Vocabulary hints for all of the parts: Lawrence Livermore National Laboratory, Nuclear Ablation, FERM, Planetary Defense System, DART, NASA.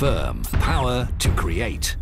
FERM, power to create.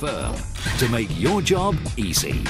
FERM, to make your job easy.